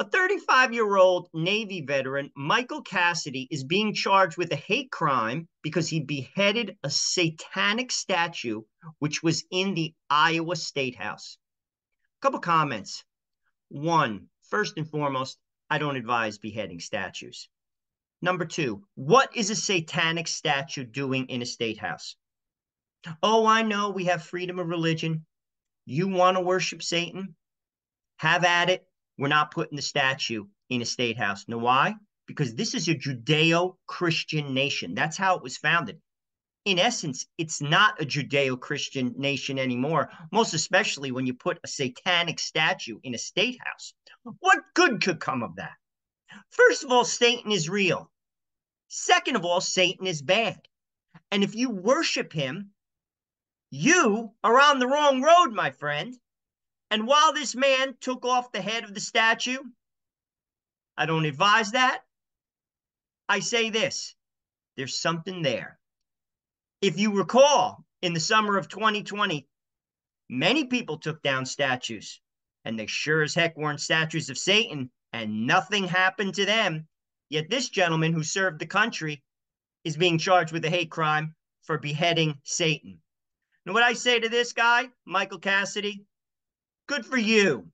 A 35-year-old Navy veteran, Michael Cassidy, is being charged with a hate crime because he beheaded a satanic statue, which was in the Iowa State House. A couple comments. One, first and foremost, I don't advise beheading statues. Number two, what is a satanic statue doing in a state house? Oh, I know, we have freedom of religion. You want to worship Satan? Have at it. We're not putting the statue in a state house. Know why? Because this is a Judeo-Christian nation. That's how it was founded. In essence, it's not a Judeo-Christian nation anymore, most especially when you put a satanic statue in a state house. What good could come of that? First of all, Satan is real. Second of all, Satan is bad. And if you worship him, you are on the wrong road, my friend. And while this man took off the head of the statue, I don't advise that. I say this, there's something there. If you recall, in the summer of 2020, many people took down statues, and they sure as heck weren't statues of Satan, and nothing happened to them. Yet this gentleman who served the country is being charged with a hate crime for beheading Satan. And what I say to this guy, Michael Cassidy, good for you.